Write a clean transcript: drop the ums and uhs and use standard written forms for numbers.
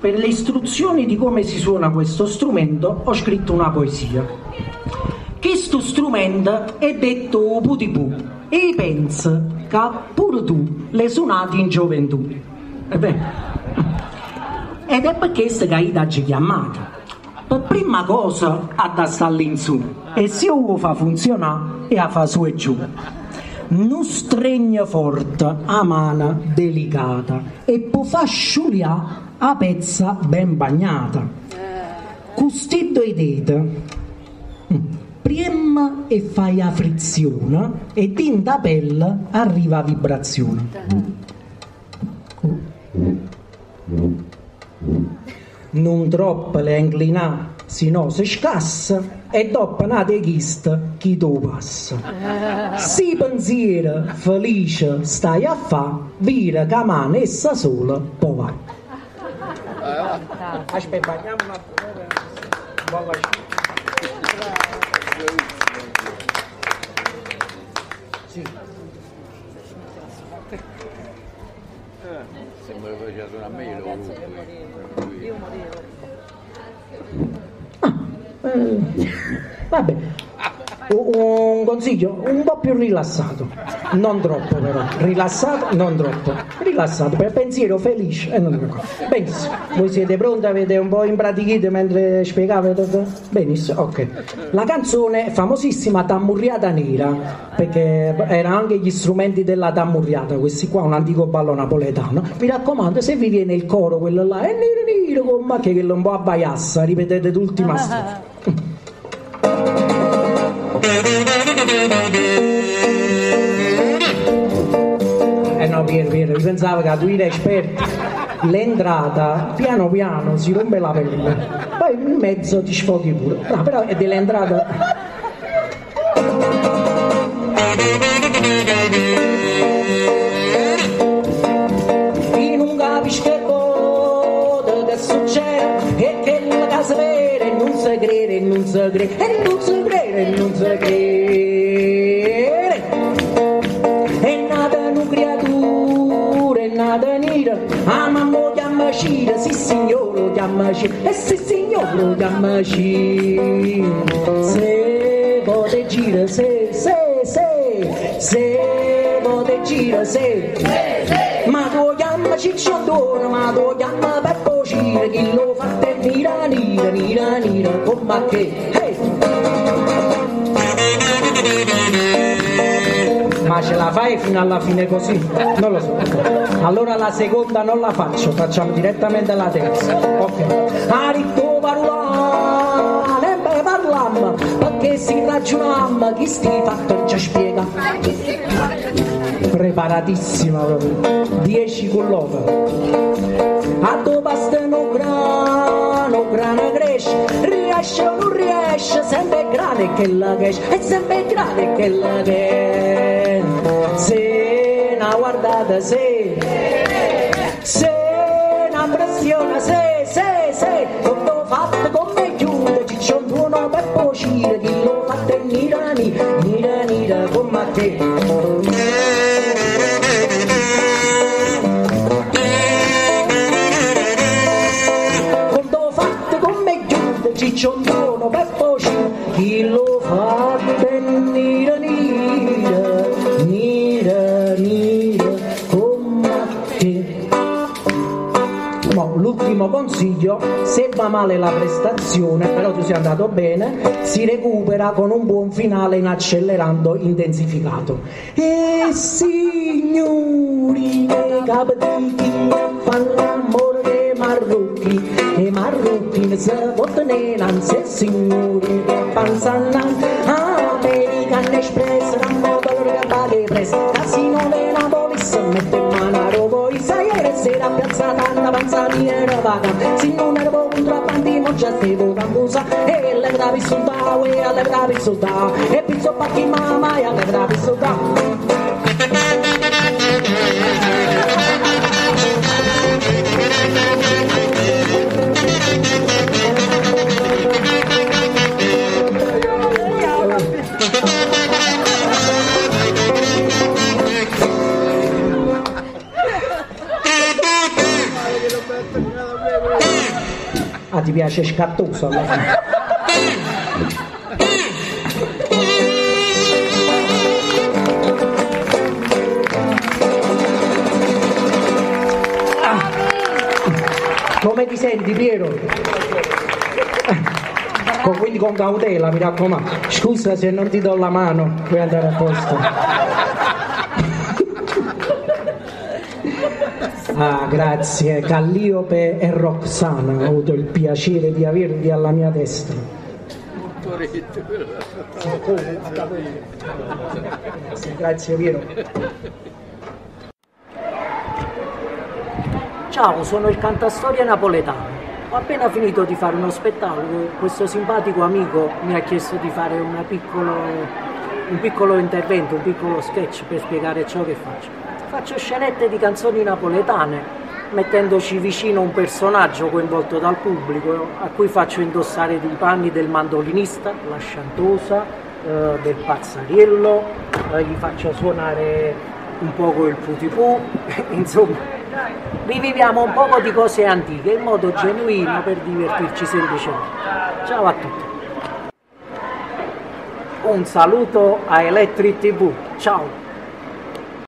per le istruzioni di come si suona questo strumento ho scritto una poesia. Questo strumento è detto putipù e penso che pure tu le suonati in gioventù. Ed è per questo che io ti ho chiamato. Per prima cosa a tassarla in su e se lo fa funzionare e a fa su e giù. Non stregna forte, a mano delicata e può far sciugliare a pezza ben bagnata. Custito i denti, prima e fai a frizione e din da pelle arriva a vibrazione. Non troppo le inclina, se no si scassa e dopo una teghista chi tu passa. Se pensiero felice stai a fa, vira che a mano essa sola può va. Aspetta, andiamo un attimo. Sì. Sembra che facesse una meglio comunque. Io morivo. Vabbè, un consiglio un po' più rilassato, non troppo però, rilassato, non troppo, rilassato, per pensiero felice e non troppo. Benissimo, voi siete pronti, avete un po' impratichito mentre spiegavo? Benissimo, ok. La canzone famosissima Tammurriata Nera, perché erano anche gli strumenti della Tammurriata, questi qua, un antico ballo napoletano. Mi raccomando, se vi viene il coro quello là, è nero nero con macchie che lo un po' abbaiassa, ripetete l'ultima strofa. No, Pier, pensavo che a tu eri esperto. L'entrata piano piano si rompe la pelle, poi in mezzo ti sfoghi pure. No, però è dell'entrata. Io non capisco che succede e che la casa vera non si crede, non si crede, e non si crede, non si crede. Ah, mamma lo chiama Cira, sì signore lo chiama Cira, e sì signore lo chiama Cira. Se pote gira, se, se, se, se pote gira, se, se, se. Ma lo chiama Cicciondone, ma lo chiama Peppo Cira, chi lo fa te nira, nira, nira, nira, com'è che, ma ce la fai fino alla fine così? Non lo so. Allora la seconda non la faccio, facciamo direttamente la terza. Ok. Aritto parlam, e parlam, perché si ragionamma, chi sti fatto già spiega. Preparatissima proprio. 10 con l'opera. A tu bastano grano, grana cresce, riesce o non riesce, sempre grande che la cresce, è sempre grande che la cresce. Se una guardata, se, se una pressione, se, se, se, tutto fatto come chiude, Cicciondone Peppo Cira, chi lo fa te nira, nira, nira, come te. Cicciondone Peppo Cira, chi lo fa te nira, nira. L'ultimo consiglio, se va male la prestazione, però tu sei andato bene, si recupera con un buon finale in accelerando intensificato. E signori dei capiti fanno dei marrucchi e marrucchi se voteranno, se signori pensano American Express rammo dolore a pagare presto casino de Napolis mette mano a Robois sera piazza tanta panzaniera vaga si non ero contrabbandi non c'è stevo cambusa e le gravi soldà e alle gravi soldà e pizzo pacchi mamma e alle gravi soldà Ah, ti piace scattoso alla fine. Ah. Come ti senti, Piero? Quindi con cautela, mi raccomando. Scusa se non ti do la mano, puoi andare a posto. Ah, grazie. Calliope e Roxana, ho avuto il piacere di avervi alla mia destra. Grazie, Piero. Ciao, sono il cantastorie napoletano. Ho appena finito di fare uno spettacolo, questo simpatico amico mi ha chiesto di fare un piccolo intervento, un piccolo sketch per spiegare ciò che faccio. Faccio scenette di canzoni napoletane, mettendoci vicino un personaggio coinvolto dal pubblico, a cui faccio indossare i panni del mandolinista, la sciantosa, del pazzariello, gli faccio suonare un poco il putipù, insomma. Riviviamo un poco di cose antiche in modo genuino per divertirci semplicemente. Ciao a tutti. Un saluto a Electric TV. Ciao.